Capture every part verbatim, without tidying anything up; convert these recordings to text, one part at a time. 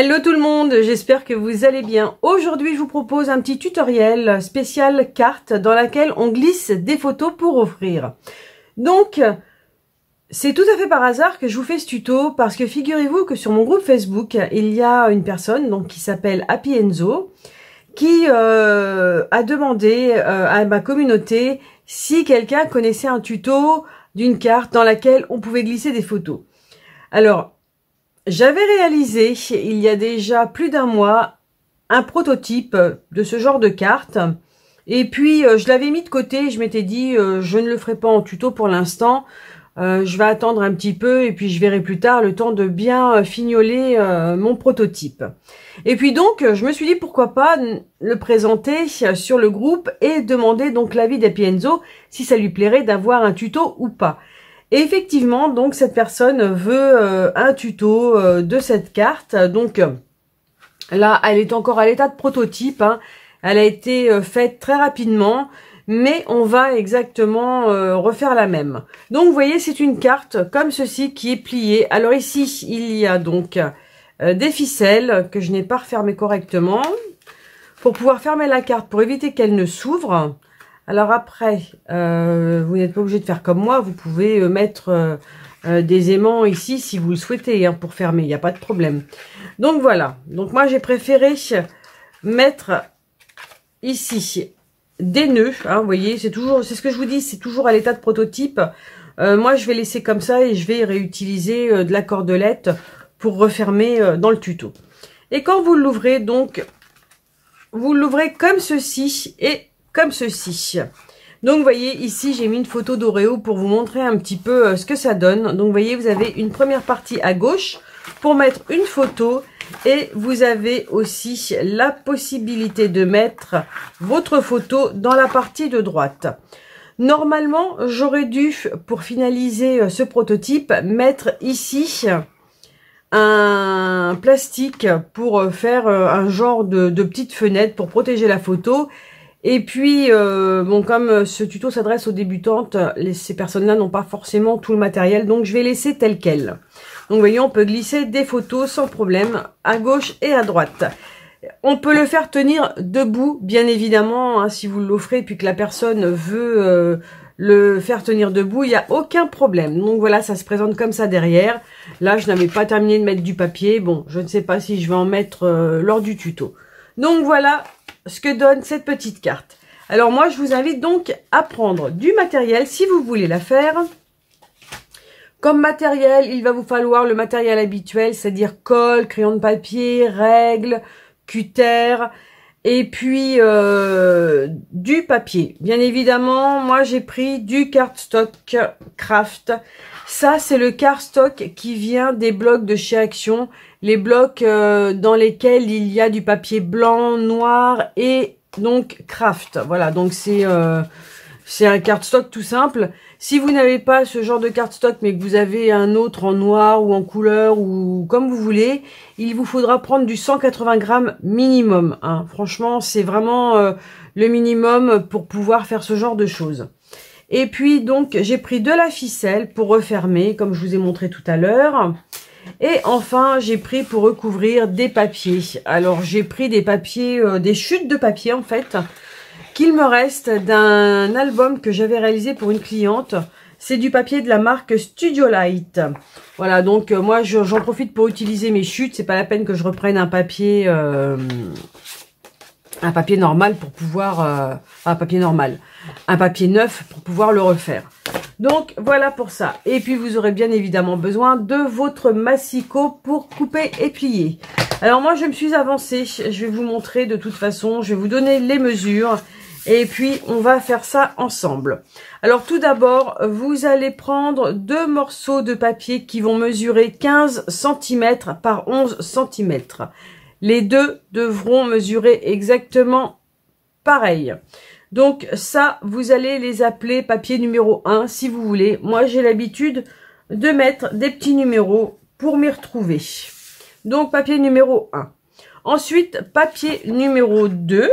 Hello tout le monde, j'espère que vous allez bien. Aujourd'hui je vous propose un petit tutoriel spécial carte dans laquelle on glisse des photos pour offrir. Donc c'est tout à fait par hasard que je vous fais ce tuto parce que figurez-vous que sur mon groupe Facebook il y a une personne donc qui s'appelle Apienzo qui euh, a demandé euh, à ma communauté si quelqu'un connaissait un tuto d'une carte dans laquelle on pouvait glisser des photos. Alors j'avais réalisé, il y a déjà plus d'un mois, un prototype de ce genre de carte. Et puis, je l'avais mis de côté. Je m'étais dit, je ne le ferai pas en tuto pour l'instant. Je vais attendre un petit peu et puis je verrai plus tard le temps de bien fignoler mon prototype. Et puis donc, je me suis dit, pourquoi pas le présenter sur le groupe et demander donc l'avis d'Apienzo si ça lui plairait d'avoir un tuto ou pas. Et effectivement, donc cette personne veut euh, un tuto euh, de cette carte. Donc là, elle est encore à l'état de prototype, hein. Elle a été euh, faite très rapidement, mais on va exactement euh, refaire la même. Donc vous voyez, c'est une carte comme ceci qui est pliée. Alors ici, il y a donc euh, des ficelles que je n'ai pas refermées correctement pour pouvoir fermer la carte pour éviter qu'elle ne s'ouvre. Alors après, euh, vous n'êtes pas obligé de faire comme moi, vous pouvez mettre euh, euh, des aimants ici si vous le souhaitez hein, pour fermer, il n'y a pas de problème. Donc voilà, donc moi j'ai préféré mettre ici des nœuds, hein, vous voyez, c'est toujours, c'est ce que je vous dis, c'est toujours à l'état de prototype. Euh, moi je vais laisser comme ça et je vais réutiliser euh, de la cordelette pour refermer euh, dans le tuto. Et quand vous l'ouvrez, donc, vous l'ouvrez comme ceci et comme ceci. Donc vous voyez ici j'ai mis une photo d'Oreo pour vous montrer un petit peu ce que ça donne. Donc vous voyez, vous avez une première partie à gauche pour mettre une photo et vous avez aussi la possibilité de mettre votre photo dans la partie de droite. Normalement j'aurais dû, pour finaliser ce prototype, mettre ici un plastique pour faire un genre de, de petite fenêtre pour protéger la photo. Et puis, euh, bon, comme ce tuto s'adresse aux débutantes, les, ces personnes-là n'ont pas forcément tout le matériel, donc je vais laisser tel quel. Donc, vous voyez, on peut glisser des photos sans problème, à gauche et à droite. On peut le faire tenir debout, bien évidemment, hein, si vous l'offrez, puis que la personne veut euh, le faire tenir debout, il n'y a aucun problème. Donc voilà, ça se présente comme ça derrière. Là, je n'avais pas terminé de mettre du papier. Bon, je ne sais pas si je vais en mettre euh, lors du tuto. Donc voilà ce que donne cette petite carte. Alors moi je vous invite donc à prendre du matériel si vous voulez la faire. Comme matériel, il va vous falloir le matériel habituel, c'est-à-dire colle, crayon de papier, règles, cutter et puis euh, du papier. Bien évidemment, moi j'ai pris du cardstock craft. Ça c'est le cardstock qui vient des blocs de chez Action. Les blocs euh, dans lesquels il y a du papier blanc, noir et donc craft. Voilà, donc c'est euh, c'est un cardstock tout simple. Si vous n'avez pas ce genre de cardstock mais que vous avez un autre en noir ou en couleur ou comme vous voulez, il vous faudra prendre du cent quatre-vingts grammes minimum, hein. Franchement, c'est vraiment euh, le minimum pour pouvoir faire ce genre de choses. Et puis donc, j'ai pris de la ficelle pour refermer, comme je vous ai montré tout à l'heure. Et enfin, j'ai pris pour recouvrir des papiers. Alors, j'ai pris des papiers, euh, des chutes de papier en fait, qu'il me reste d'un album que j'avais réalisé pour une cliente. C'est du papier de la marque Studio Light. Voilà, donc euh, moi, j'en profite pour utiliser mes chutes. C'est pas la peine que je reprenne un papier, euh, un papier normal pour pouvoir, euh, un papier normal, un papier neuf pour pouvoir le refaire. Donc voilà pour ça. Et puis vous aurez bien évidemment besoin de votre massicot pour couper et plier. Alors moi je me suis avancée, je vais vous montrer de toute façon, je vais vous donner les mesures et puis on va faire ça ensemble. Alors tout d'abord vous allez prendre deux morceaux de papier qui vont mesurer quinze centimètres par onze centimètres. Les deux devront mesurer exactement pareil. Donc ça, vous allez les appeler papier numéro un si vous voulez. Moi, j'ai l'habitude de mettre des petits numéros pour m'y retrouver. Donc papier numéro un. Ensuite, papier numéro deux.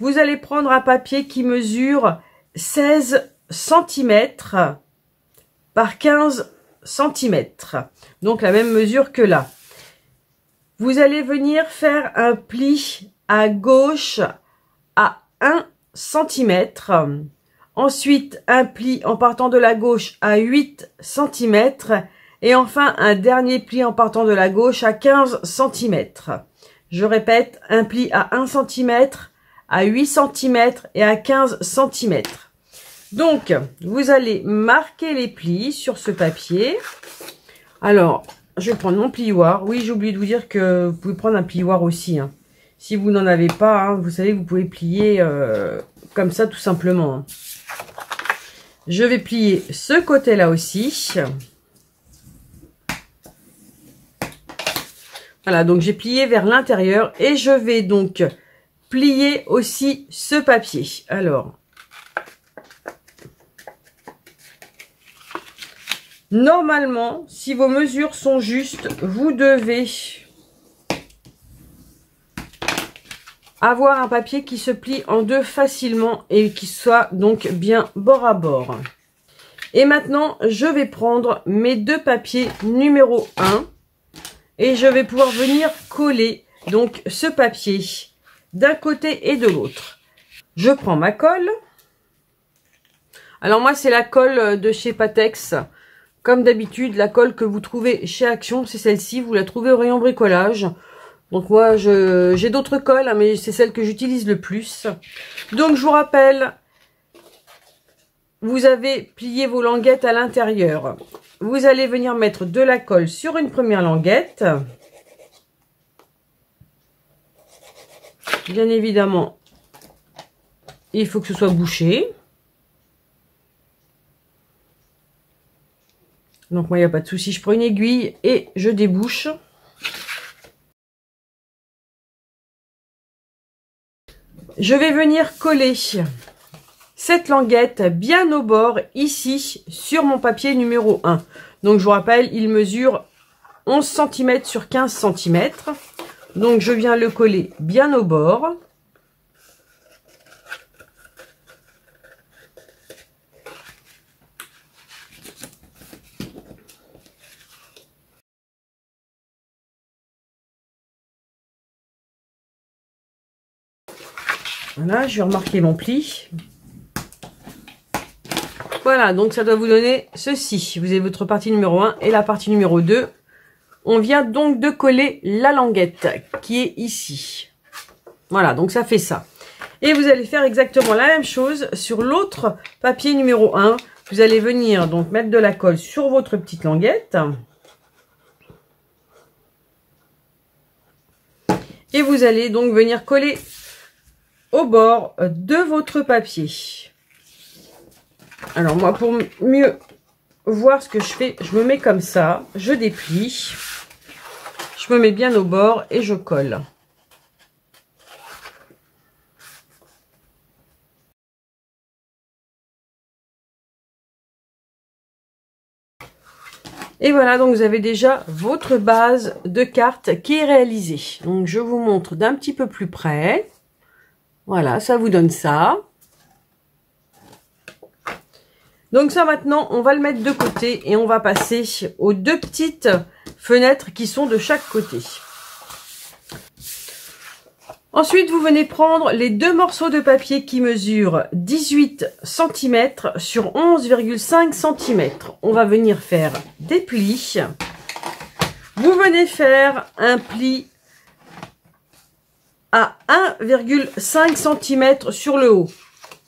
Vous allez prendre un papier qui mesure seize centimètres par quinze centimètres. Donc la même mesure que là. Vous allez venir faire un pli à gauche à un centimètre. Ensuite, un pli en partant de la gauche à huit centimètres. Et enfin, un dernier pli en partant de la gauche à quinze centimètres. Je répète, un pli à un centimètre, à huit centimètres et à quinze centimètres. Donc, vous allez marquer les plis sur ce papier. Alors, je vais prendre mon plioir. Oui, j'ai oublié de vous dire que vous pouvez prendre un plioir aussi, hein. Si vous n'en avez pas, hein, vous savez, vous pouvez plier euh, comme ça tout simplement, hein. Je vais plier ce côté-là aussi. Voilà, donc j'ai plié vers l'intérieur et je vais donc plier aussi ce papier. Alors, normalement, si vos mesures sont justes, vous devez avoir un papier qui se plie en deux facilement et qui soit donc bien bord à bord. Et maintenant, je vais prendre mes deux papiers numéro un. Et je vais pouvoir venir coller donc ce papier d'un côté et de l'autre. Je prends ma colle. Alors moi, c'est la colle de chez Pattex. Comme d'habitude, la colle que vous trouvez chez Action, c'est celle-ci. Vous la trouvez au rayon bricolage. Donc moi, je j'ai d'autres colles, hein, mais c'est celle que j'utilise le plus. Donc je vous rappelle, vous avez plié vos languettes à l'intérieur. Vous allez venir mettre de la colle sur une première languette. Bien évidemment, il faut que ce soit bouché. Donc moi, il n'y a pas de souci, je prends une aiguille et je débouche. Je vais venir coller cette languette bien au bord, ici, sur mon papier numéro un. Donc, je vous rappelle, il mesure onze centimètres sur quinze centimètres. Donc, je viens le coller bien au bord. Voilà, je vais remarquer mon pli. Voilà, donc ça doit vous donner ceci. Vous avez votre partie numéro un et la partie numéro deux. On vient donc de coller la languette qui est ici. Voilà, donc ça fait ça. Et vous allez faire exactement la même chose sur l'autre papier numéro un. Vous allez venir donc mettre de la colle sur votre petite languette. Et vous allez donc venir coller au bord de votre papier. Alors moi, pour mieux voir ce que je fais, je me mets comme ça, je déplie, je me mets bien au bord et je colle. Et voilà, donc vous avez déjà votre base de carte qui est réalisée. Donc je vous montre d'un petit peu plus près. Voilà, ça vous donne ça. Donc ça, maintenant, on va le mettre de côté et on va passer aux deux petites fenêtres qui sont de chaque côté. Ensuite, vous venez prendre les deux morceaux de papier qui mesurent dix-huit centimètres sur onze virgule cinq centimètres. On va venir faire des plis. Vous venez faire un pli à un virgule cinq centimètres sur le haut.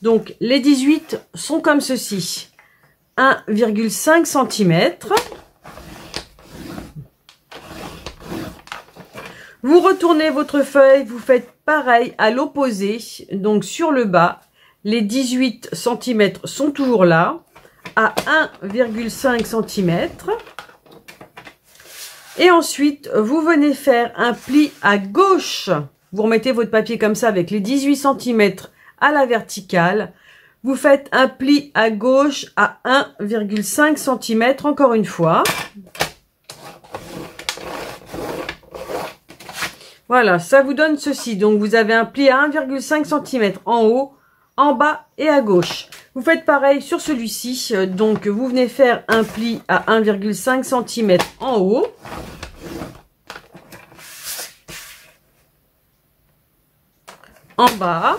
Donc, les dix-huit sont comme ceci. un virgule cinq centimètres. Vous retournez votre feuille, vous faites pareil à l'opposé. Donc, sur le bas, les dix-huit centimètres sont toujours là, à un virgule cinq centimètres. Et ensuite, vous venez faire un pli à gauche. Vous remettez votre papier comme ça avec les dix-huit centimètres à la verticale. Vous faites un pli à gauche à un virgule cinq centimètres, encore une fois. Voilà, ça vous donne ceci. Donc, vous avez un pli à un virgule cinq centimètres en haut, en bas et à gauche. Vous faites pareil sur celui-ci. Donc, vous venez faire un pli à un virgule cinq centimètres en haut. en bas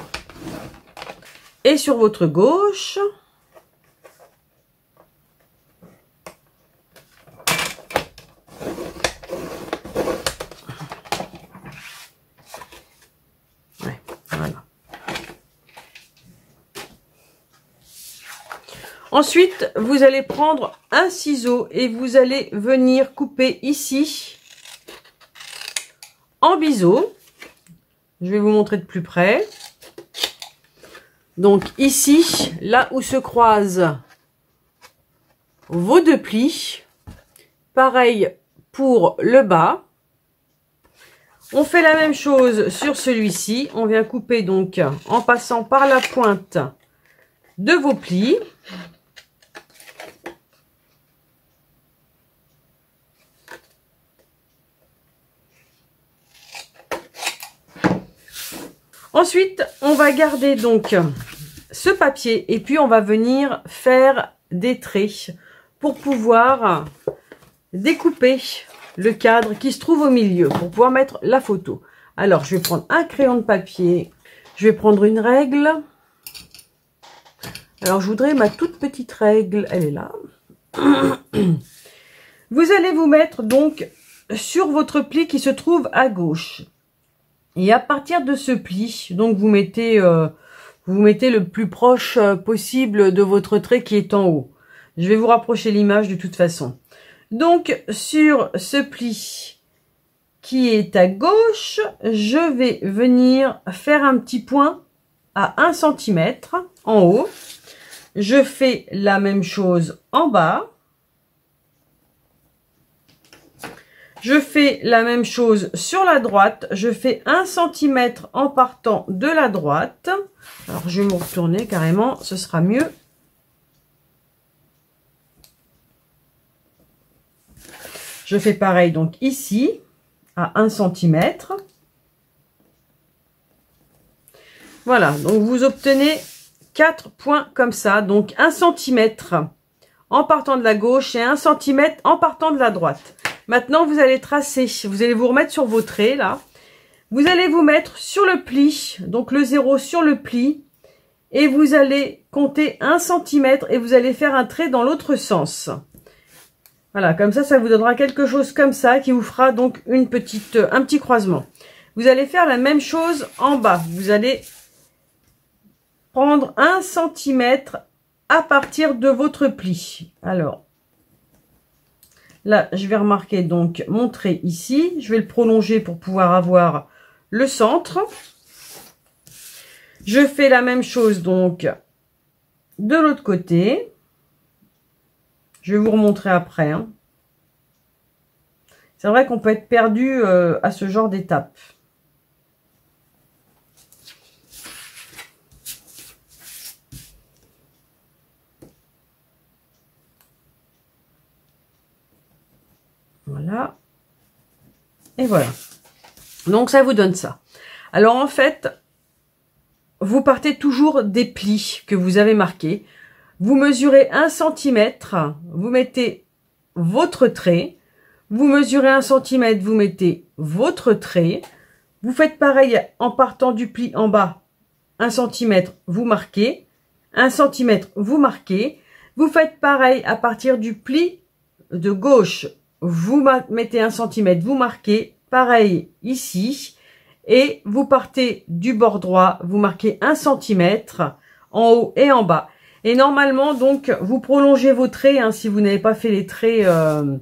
et sur votre gauche. Ouais, voilà. Ensuite, vous allez prendre un ciseau et vous allez venir couper ici en biseau. Je vais vous montrer de plus près. Donc ici, là où se croisent vos deux plis, pareil pour le bas. On fait la même chose sur celui-ci. On vient couper donc en passant par la pointe de vos plis. Ensuite, on va garder donc ce papier et puis on va venir faire des traits pour pouvoir découper le cadre qui se trouve au milieu, pour pouvoir mettre la photo. Alors, je vais prendre un crayon de papier, je vais prendre une règle. Alors, je voudrais ma toute petite règle, elle est là. Vous allez vous mettre donc sur votre pli qui se trouve à gauche. Et à partir de ce pli, donc vous mettez, euh, vous mettez le plus proche possible de votre trait qui est en haut. Je vais vous rapprocher l'image de toute façon. Donc sur ce pli qui est à gauche, je vais venir faire un petit point à un centimètre en haut. Je fais la même chose en bas. Je fais la même chose sur la droite. Je fais un centimètre en partant de la droite. Alors, je vais me retourner carrément, ce sera mieux. Je fais pareil donc ici, à un centimètre. Voilà, donc vous obtenez quatre points comme ça. Donc, un centimètre en partant de la gauche et un centimètre en partant de la droite. Maintenant, vous allez tracer, vous allez vous remettre sur vos traits, là. Vous allez vous mettre sur le pli, donc le zéro sur le pli. Et vous allez compter un centimètre et vous allez faire un trait dans l'autre sens. Voilà, comme ça, ça vous donnera quelque chose comme ça qui vous fera donc une petite, un petit croisement. Vous allez faire la même chose en bas. Vous allez prendre un centimètre à partir de votre pli. Alors... là, je vais remarquer donc mon trait ici. Je vais le prolonger pour pouvoir avoir le centre. Je fais la même chose donc de l'autre côté. Je vais vous remontrer après. Hein. C'est vrai qu'on peut être perdu euh, à ce genre d'étape. Voilà. Et voilà. Donc, ça vous donne ça. Alors, en fait, vous partez toujours des plis que vous avez marqués. Vous mesurez un centimètre, vous mettez votre trait. Vous mesurez un centimètre, vous mettez votre trait. Vous faites pareil en partant du pli en bas. un centimètre, vous marquez. un centimètre, vous marquez. Vous faites pareil à partir du pli de gauche. Vous mettez un centimètre, vous marquez, pareil ici, et vous partez du bord droit, vous marquez un centimètre en haut et en bas. Et normalement, donc, vous prolongez vos traits, hein, si vous n'avez pas fait les traits euh,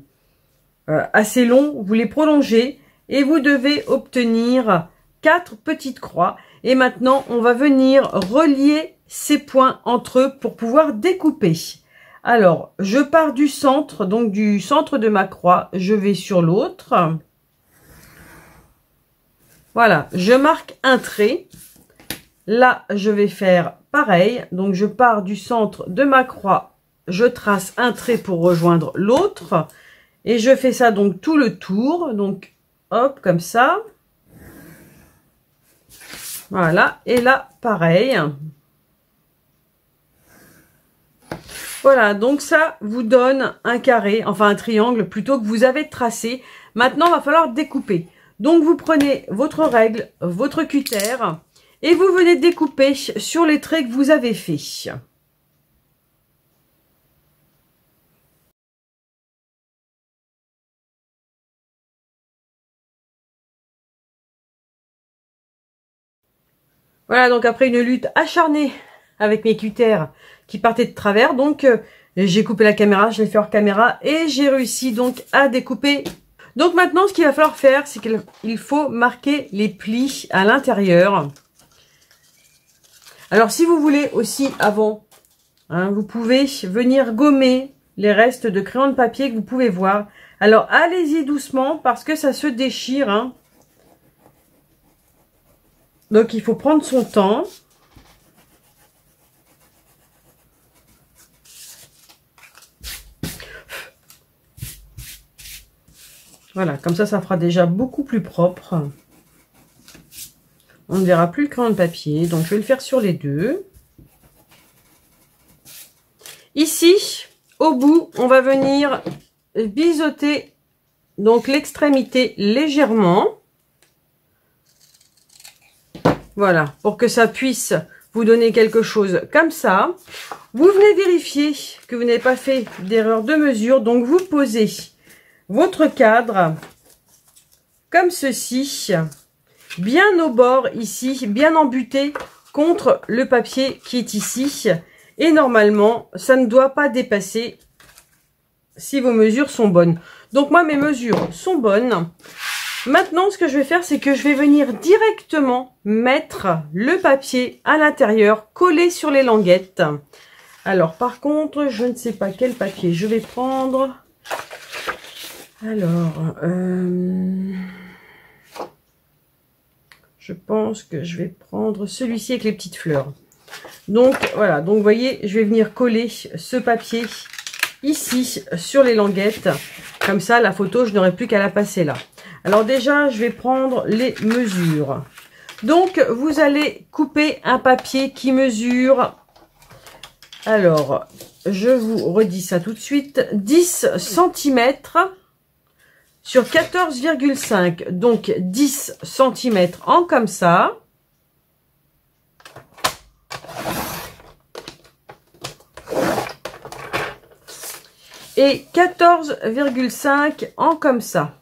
euh, assez longs, vous les prolongez, et vous devez obtenir quatre petites croix. Et maintenant, on va venir relier ces points entre eux pour pouvoir découper. Alors, je pars du centre, donc du centre de ma croix, je vais sur l'autre. Voilà, je marque un trait. Là, je vais faire pareil. Donc, je pars du centre de ma croix, je trace un trait pour rejoindre l'autre. Et je fais ça donc tout le tour. Donc, hop, comme ça. Voilà, et là, pareil. Voilà, donc ça vous donne un carré, enfin un triangle plutôt que vous avez tracé. Maintenant, il va falloir découper. Donc, vous prenez votre règle, votre cutter et vous venez découper sur les traits que vous avez faits. Voilà, donc après une lutte acharnée avec mes cutters qui partaient de travers, donc euh, j'ai coupé la caméra, je l'ai fait hors caméra et j'ai réussi donc à découper. Donc maintenant, ce qu'il va falloir faire, c'est qu'il faut marquer les plis à l'intérieur. Alors si vous voulez aussi avant, hein, vous pouvez venir gommer les restes de crayon de papier que vous pouvez voir. Alors allez-y doucement parce que ça se déchire, hein. Donc, il faut prendre son temps. Voilà, comme ça, ça fera déjà beaucoup plus propre. On ne verra plus le crayon de papier. Donc, je vais le faire sur les deux. Ici, au bout, on va venir biseauter donc l'extrémité légèrement. Voilà, pour que ça puisse vous donner quelque chose comme ça. Vous venez vérifier que vous n'avez pas fait d'erreur de mesure. Donc, vous posez votre cadre comme ceci, bien au bord ici, bien embuté contre le papier qui est ici. Et normalement, ça ne doit pas dépasser si vos mesures sont bonnes. Donc, moi, mes mesures sont bonnes. Maintenant, ce que je vais faire, c'est que je vais venir directement mettre le papier à l'intérieur, collé sur les languettes. Alors, par contre, je ne sais pas quel papier je vais prendre. Alors, euh, je pense que je vais prendre celui-ci avec les petites fleurs. Donc, voilà. Donc, vous voyez, je vais venir coller ce papier ici sur les languettes. Comme ça, la photo, je n'aurai plus qu'à la passer là. Alors déjà, je vais prendre les mesures. Donc, vous allez couper un papier qui mesure... Alors, je vous redis ça tout de suite. dix centimètres sur quatorze virgule cinq. Donc, dix centimètres en comme ça. Et quatorze virgule cinq en comme ça.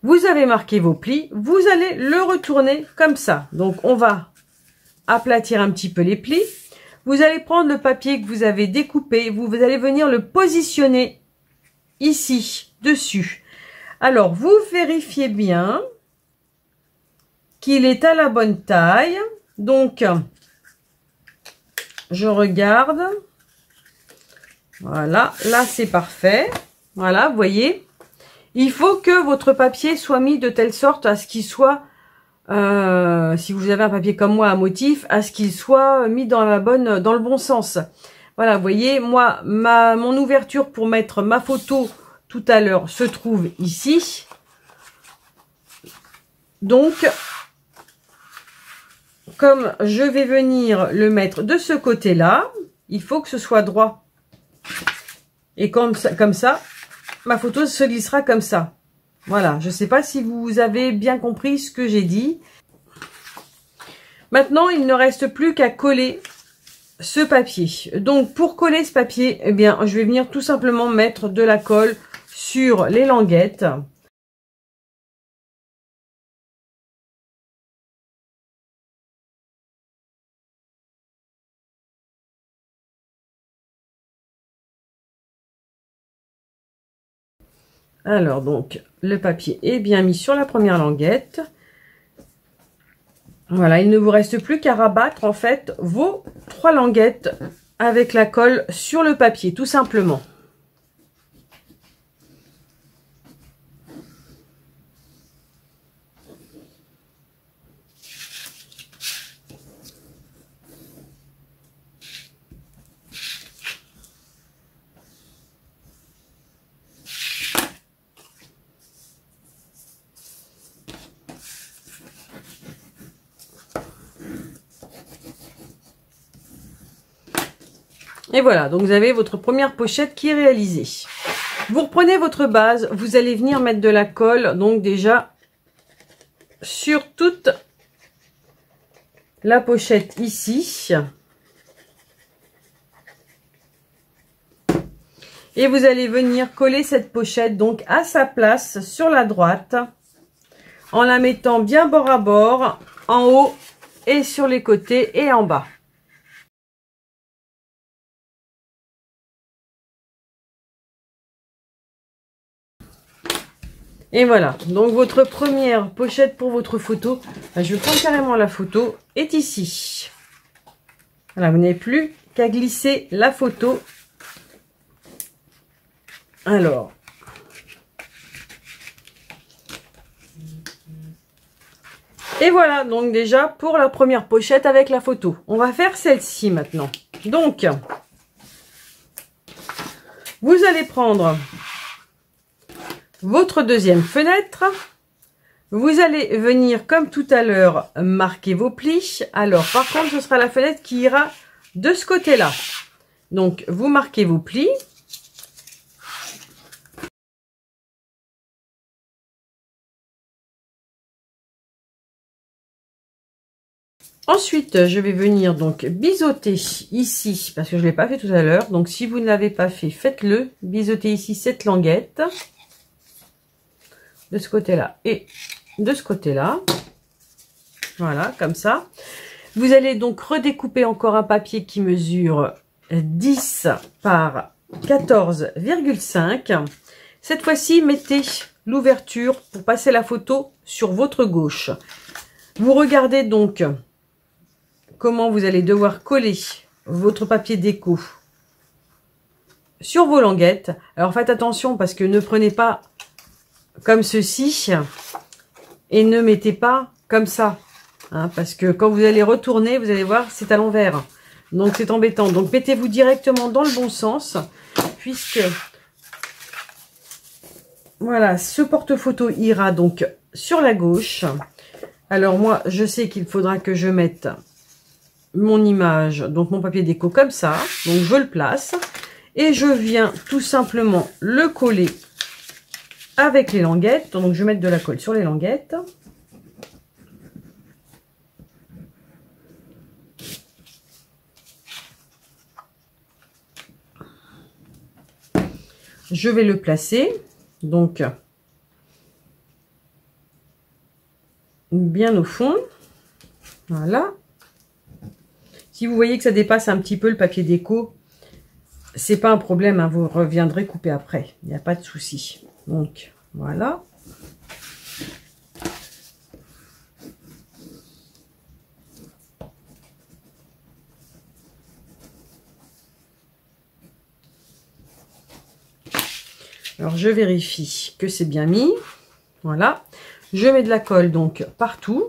Vous avez marqué vos plis, vous allez le retourner comme ça. Donc, on va aplatir un petit peu les plis. Vous allez prendre le papier que vous avez découpé. Vous, vous allez venir le positionner ici, dessus. Alors, vous vérifiez bien qu'il est à la bonne taille. Donc, je regarde. Voilà, là, c'est parfait. Voilà, vous voyez ? Il faut que votre papier soit mis de telle sorte à ce qu'il soit, euh, si vous avez un papier comme moi à motif, à ce qu'il soit mis dans la bonne, dans le bon sens. Voilà, vous voyez, moi, ma, mon ouverture pour mettre ma photo tout à l'heure se trouve ici. Donc, comme je vais venir le mettre de ce côté-là, il faut que ce soit droit. Et comme ça, comme ça, ma photo se glissera comme ça. Voilà, je ne sais pas si vous avez bien compris ce que j'ai dit. Maintenant, il ne reste plus qu'à coller ce papier. Donc, pour coller ce papier, eh bien, je vais venir tout simplement mettre de la colle sur les languettes. Alors, donc, le papier est bien mis sur la première languette. Voilà, il ne vous reste plus qu'à rabattre, en fait, vos trois languettes avec la colle sur le papier, tout simplement. Et voilà, donc vous avez votre première pochette qui est réalisée. Vous reprenez votre base, vous allez venir mettre de la colle, donc déjà sur toute la pochette ici. Et vous allez venir coller cette pochette donc à sa place sur la droite, en la mettant bien bord à bord, en haut et sur les côtés et en bas. Et voilà, donc votre première pochette pour votre photo, je vais prendre carrément la photo, est ici. Voilà, vous n'avez plus qu'à glisser la photo. Alors, et voilà donc déjà pour la première pochette avec la photo. On va faire celle-ci maintenant. Donc, vous allez prendre votre deuxième fenêtre. Vous allez venir comme tout à l'heure marquer vos plis. Alors, par contre, ce sera la fenêtre qui ira de ce côté-là. Donc, vous marquez vos plis. Ensuite, je vais venir donc biseauter ici, parce que je ne l'ai pas fait tout à l'heure. Donc, si vous ne l'avez pas fait, faites-le. Biseauter ici cette languette. De ce côté-là et de ce côté-là. Voilà, comme ça. Vous allez donc redécouper encore un papier qui mesure dix par quatorze virgule cinq. Cette fois-ci, mettez l'ouverture pour passer la photo sur votre gauche. Vous regardez donc comment vous allez devoir coller votre papier déco sur vos languettes. Alors faites attention parce que ne prenez pas comme ceci et ne mettez pas comme ça. Hein, parce que quand vous allez retourner, vous allez voir, c'est à l'envers. Donc c'est embêtant. Donc mettez-vous directement dans le bon sens puisque voilà, ce porte-photo ira donc sur la gauche. Alors moi, je sais qu'il faudra que je mette mon image, donc mon papier déco comme ça, donc je le place et je viens tout simplement le coller avec les languettes, donc je vais mettre de la colle sur les languettes. Je vais le placer, donc bien au fond, voilà. Si vous voyez que ça dépasse un petit peu le papier déco, c'est pas un problème, hein, vous reviendrez couper après, il n'y a pas de souci. Donc voilà. Alors je vérifie que c'est bien mis. Voilà. Je mets de la colle donc partout.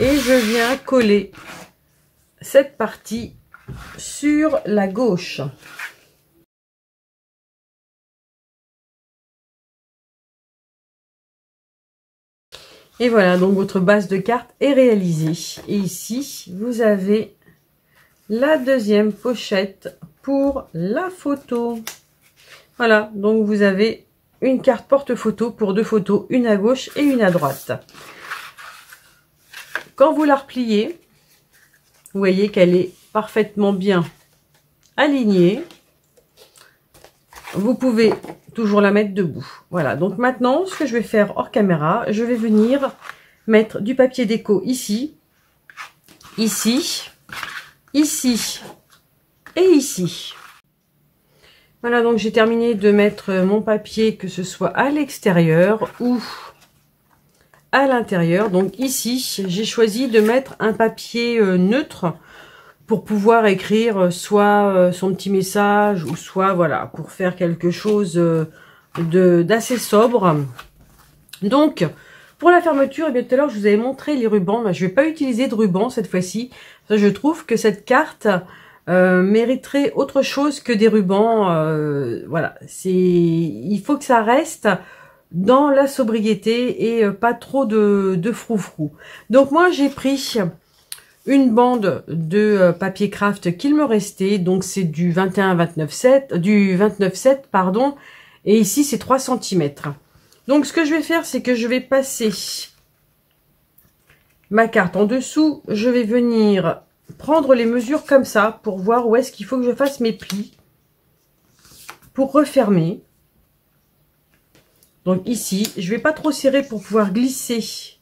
Et je viens coller cette partie sur la gauche. Et voilà, donc votre base de carte est réalisée. Et ici, vous avez la deuxième pochette pour la photo. Voilà, donc vous avez une carte porte-photo pour deux photos, une à gauche et une à droite. Quand vous la repliez, vous voyez qu'elle est parfaitement bien alignée. Vous pouvez toujours la mettre debout. Voilà, donc maintenant, ce que je vais faire hors caméra, je vais venir mettre du papier déco ici, ici, ici et ici. Voilà, donc j'ai terminé de mettre mon papier, que ce soit à l'extérieur ou à l'intérieur. Donc ici, j'ai choisi de mettre un papier neutre pour pouvoir écrire soit son petit message ou soit voilà, pour faire quelque chose de d'assez sobre. Donc pour la fermeture, et eh bien tout à l'heure je vous avais montré les rubans, mais je vais pas utiliser de ruban cette fois-ci. Je trouve que cette carte euh, mériterait autre chose que des rubans. Euh, voilà, c'est il faut que ça reste dans la sobriété et pas trop de, de froufrou. Donc moi j'ai pris une bande de papier craft qu'il me restait, donc c'est du vingt-et-un vingt-neuf sept, du vingt-neuf sept pardon, et ici c'est trois centimètres. Donc ce que je vais faire, c'est que je vais passer ma carte en dessous, je vais venir prendre les mesures comme ça pour voir où est-ce qu'il faut que je fasse mes plis pour refermer. Donc ici, je ne vais pas trop serrer pour pouvoir glisser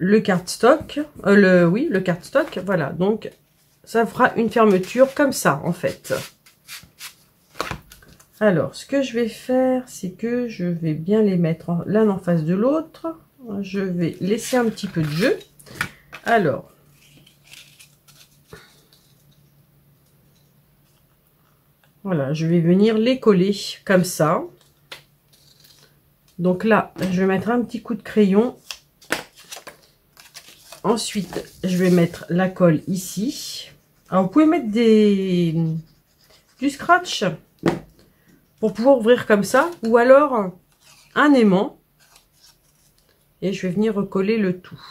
le cardstock, euh, le, oui, le cardstock, voilà, donc ça fera une fermeture comme ça en fait. Alors, ce que je vais faire, c'est que je vais bien les mettre l'un en face de l'autre. Je vais laisser un petit peu de jeu. Alors, voilà, je vais venir les coller comme ça. Donc là, je vais mettre un petit coup de crayon. Ensuite, je vais mettre la colle ici. Alors, vous pouvez mettre des du scratch pour pouvoir ouvrir comme ça, ou alors un aimant, et je vais venir recoller le tout.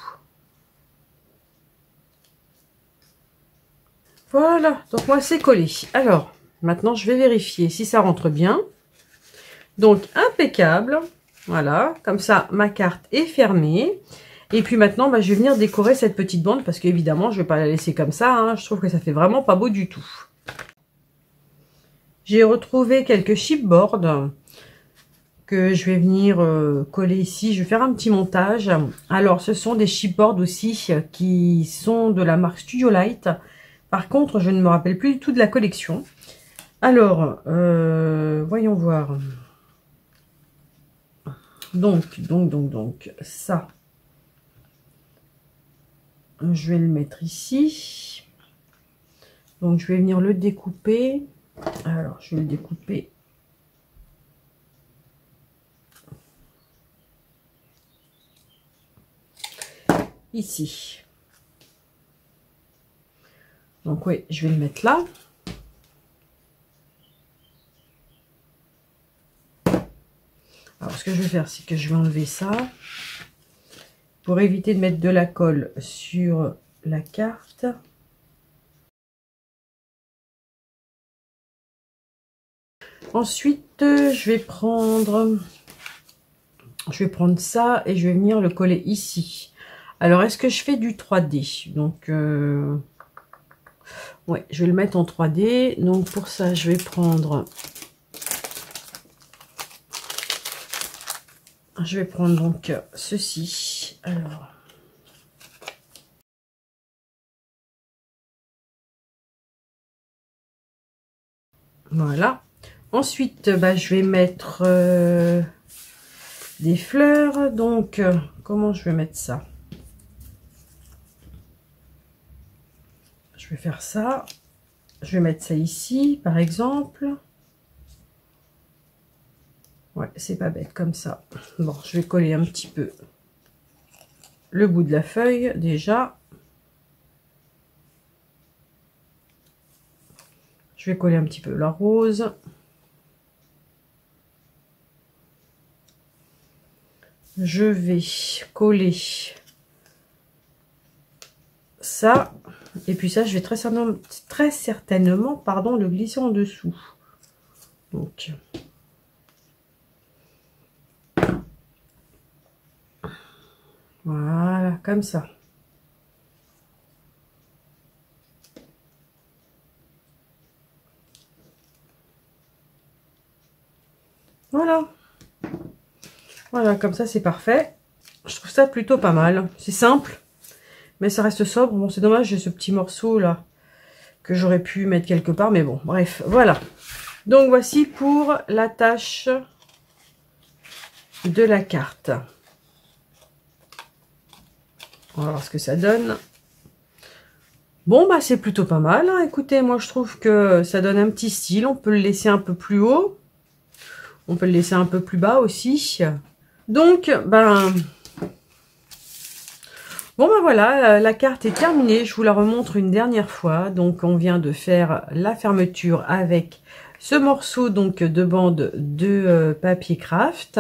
Voilà, donc moi c'est collé. Alors, maintenant je vais vérifier si ça rentre bien. Donc impeccable, voilà, comme ça ma carte est fermée. Et puis maintenant, bah, je vais venir décorer cette petite bande, parce qu'évidemment je ne vais pas la laisser comme ça, hein. Je trouve que ça fait vraiment pas beau du tout. J'ai retrouvé quelques chipboards que je vais venir euh, coller ici. Je vais faire un petit montage. Alors, ce sont des chipboards aussi qui sont de la marque Studio Light. Par contre, je ne me rappelle plus du tout de la collection. Alors, euh, voyons voir. Donc, donc, donc, donc, ça. Je vais le mettre ici. Donc, je vais venir le découper. Alors, je vais le découper. Ici. Donc, oui, je vais le mettre là. Alors, ce que je vais faire, c'est que je vais enlever ça. Pour éviter de mettre de la colle sur la carte. Ensuite, je vais prendre, je vais prendre ça et je vais venir le coller ici. Alors, est-ce que je fais du trois D? Donc, euh, ouais, je vais le mettre en trois D. Donc, pour ça, je vais prendre, je vais prendre donc ceci. Alors. Voilà. Ensuite, bah, je vais mettre euh, des fleurs. Donc, euh, comment je vais mettre ça? Je vais faire ça. Je vais mettre ça ici, par exemple. Ouais, c'est pas bête comme ça. Bon, je vais coller un petit peu le bout de la feuille, déjà. Je vais coller un petit peu la rose. Je vais coller ça, et puis ça, je vais très certainement, très certainement pardon, le glisser en dessous. Donc, voilà, comme ça. Voilà. Voilà, comme ça c'est parfait. Je trouve ça plutôt pas mal. C'est simple, mais ça reste sobre. Bon, c'est dommage, j'ai ce petit morceau là que j'aurais pu mettre quelque part, mais bon, bref, voilà. Donc voici pour la tâche de la carte. On va voir ce que ça donne. Bon, bah c'est plutôt pas mal, hein. Écoutez, moi je trouve que ça donne un petit style. On peut le laisser un peu plus haut. On peut le laisser un peu plus bas aussi. Donc, ben... Bon, ben voilà, la carte est terminée. Je vous la remontre une dernière fois. Donc, on vient de faire la fermeture avec ce morceau donc de bande de papier craft.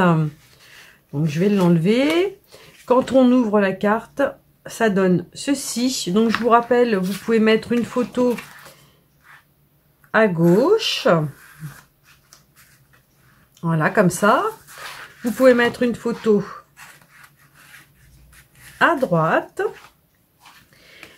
Donc, je vais l'enlever. Quand on ouvre la carte, ça donne ceci. Donc je vous rappelle, vous pouvez mettre une photo à gauche, voilà, comme ça. Vous pouvez mettre une photo à droite.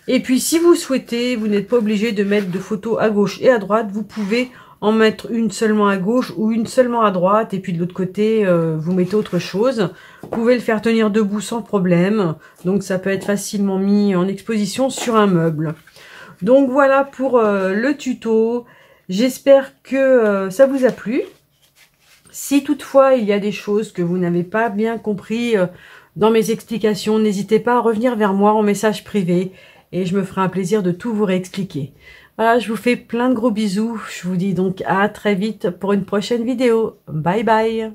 Et puis si vous souhaitez, vous n'êtes pas obligé de mettre de photos à gauche et à droite, vous pouvez en mettre une seulement à gauche ou une seulement à droite, et puis de l'autre côté euh, vous mettez autre chose. Vous pouvez le faire tenir debout sans problème, donc ça peut être facilement mis en exposition sur un meuble. Donc voilà pour euh, le tuto. J'espère que euh, ça vous a plu. Si toutefois il y a des choses que vous n'avez pas bien compris euh, dans mes explications, n'hésitez pas à revenir vers moi en message privé et je me ferai un plaisir de tout vous réexpliquer. Voilà, je vous fais plein de gros bisous. Je vous dis donc à très vite pour une prochaine vidéo. Bye bye!